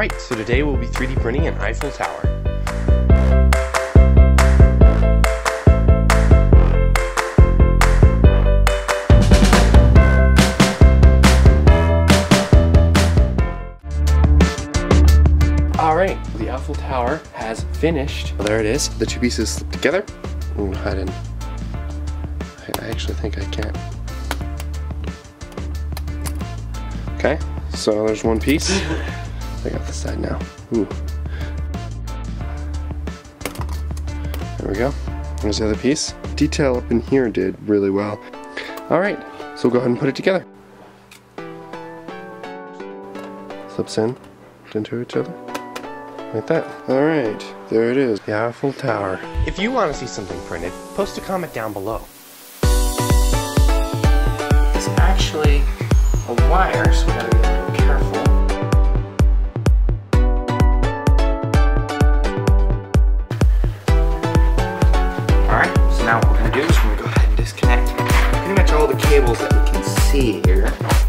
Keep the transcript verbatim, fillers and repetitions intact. Alright, so today we'll be three D printing an Eiffel Tower. Alright, the Eiffel Tower has finished. Well, there it is. The two pieces slip together. Ooh, I didn't. I actually think I can't. Okay, so there's one piece. I got this side now. Ooh. There we go. There's the other piece. Detail up in here did really well. Alright, so we'll go ahead and put it together. Slips in, into each other. Like that. Alright, there it is. The Eiffel Tower. If you want to see something printed, post a comment down below. It's actually a wire, so we gotta be a little careful. Alright, so now what we're gonna do is we're gonna go ahead and disconnect pretty much all the cables that we can see here.